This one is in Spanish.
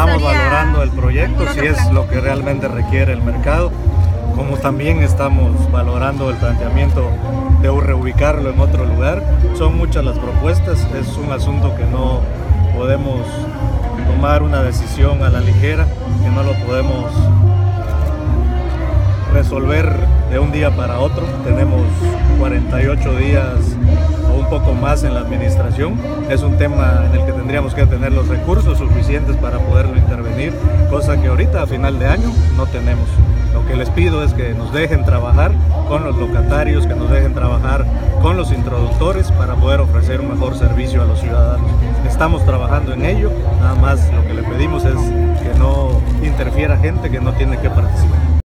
estamos valorando el proyecto, si es lo que realmente requiere el mercado, como también estamos valorando el planteamiento de reubicarlo en otro lugar. Son muchas las propuestas, es un asunto que no podemos tomar una decisión a la ligera, que no lo podemos resolver de un día para otro. Tenemos 48 días o un poco más en la administración. Es un tema en el que tendríamos que tener los recursos suficientes para poderlo intervenir, cosa que ahorita a final de año no tenemos. Lo que les pido es que nos dejen trabajar con los locatarios, que nos dejen trabajar con los introductores para poder ofrecer un mejor servicio a los ciudadanos. Estamos trabajando en ello, nada más lo que le pedimos es que no interfiera gente que no tiene que participar.